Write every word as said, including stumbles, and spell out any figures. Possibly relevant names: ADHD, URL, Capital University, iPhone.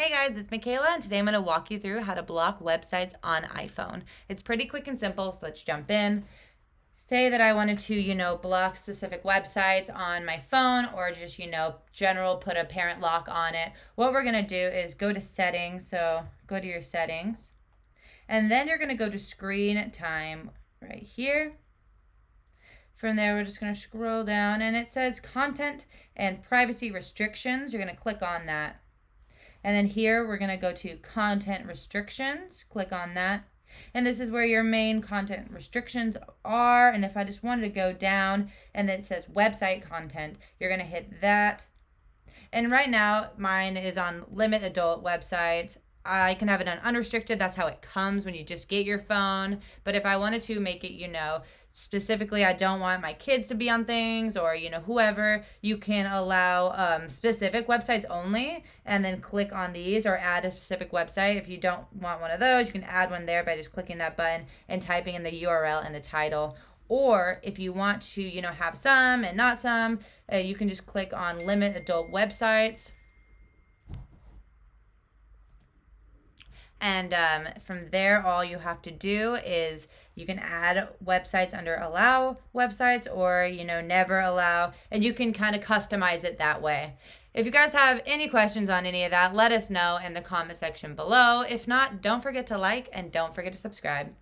Hey guys, it's Michaela, and today I'm going to walk you through how to block websites on iPhone. It's pretty quick and simple, so let's jump in. Say that I wanted to, you know, block specific websites on my phone or just, you know, general, put a parent lock on it. What we're going to do is go to settings, so go to your settings, and then you're going to go to screen time right here. From there, we're just going to scroll down, and it says content and privacy restrictions. You're going to click on that. And then here we're going to go to content restrictions, click on that. And this is where your main content restrictions are. And if I just wanted to go down and it says website content, you're going to hit that. And right now mine is on limit adult websites. I can have it on unrestricted. That's how it comes when you just get your phone. But if I wanted to make it, you know, specifically, I don't want my kids to be on things or, you know, whoever, you can allow um, specific websites only, and then click on these or add a specific website. If you don't want one of those, you can add one there by just clicking that button and typing in the U R L and the title. Or if you want to, you know, have some and not some, uh, you can just click on limit adult websites. And um, from there, all you have to do is you can add websites under allow websites or, you know, never allow, and you can kind of customize it that way. If you guys have any questions on any of that, let us know in the comment section below. If not, don't forget to like and don't forget to subscribe.